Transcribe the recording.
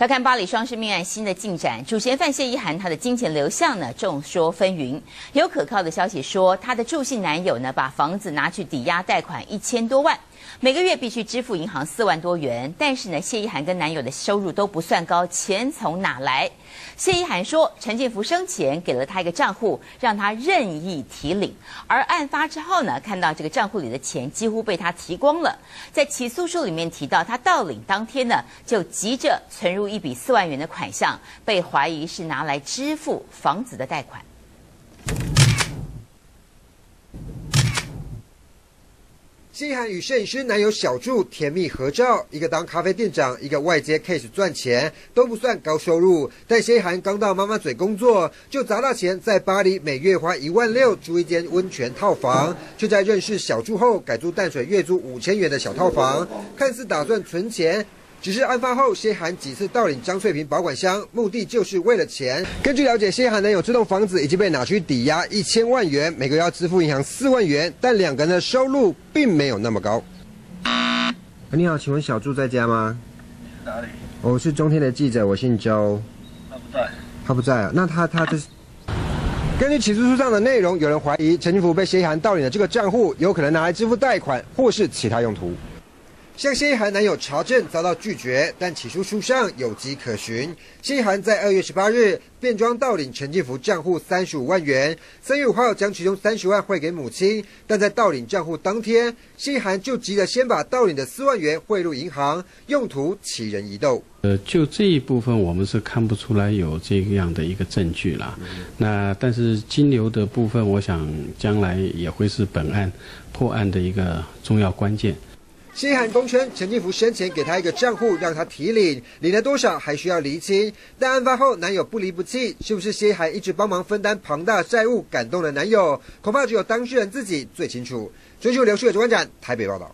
来看巴黎双尸命案新的进展，主嫌犯谢依涵他的金钱流向呢众说纷纭。有可靠的消息说，他的助信男友呢把房子拿去抵押贷款1000多万，每个月必须支付银行4万多元。但是呢，谢依涵跟男友的收入都不算高，钱从哪来？谢依涵说，陈建福生前给了他一个账户，让他任意提领。而案发之后呢，看到这个账户里的钱几乎被他提光了。在起诉书里面提到，他到领当天呢就急着存入一笔4万元的款项，被怀疑是拿来支付房子的贷款。谢依涵与摄影师男友小祝甜蜜合照，一个当咖啡店长，一个外接 case 赚钱，都不算高收入。但谢依涵刚到妈妈嘴工作，就砸大钱在巴黎每月花16000租一间温泉套房，却在认识小祝后改租淡水月租5000元的小套房，看似打算存钱。只是案发后，谢依涵几次盗领张翠萍保管箱，目的就是为了钱。根据了解，谢依涵男友这栋房子已经被拿去抵押1000万元，每个月要支付银行4万元，但两个人的收入并没有那么高。你好，请问小祝在家吗？哪里？我是中天的记者，我姓周。他不在。他不在啊？那他这是。根据起诉书上的内容，有人怀疑陈金福被谢依涵盗领的这个账户，有可能拿来支付贷款或是其他用途。向谢依涵男友查证遭到拒绝，但起诉书上有迹可循。谢依涵在2月18日变装盗领陈进福账户35万元，3月5号将其中30万汇给母亲，但在盗领账户当天，谢依涵就急着先把盗领的4万元汇入银行，用途奇人异斗。就这一部分我们是看不出来有这样的一个证据啦。那但是金流的部分，我想将来也会是本案破案的一个重要关键。谢依涵供称，陈进福生前给他一个账户，让他提领，领了多少还需要厘清。但案发后，男友不离不弃，是不是谢依涵一直帮忙分担庞大债务，感动了男友？恐怕只有当事人自己最清楚。追求刘世伟、周观展台北报道。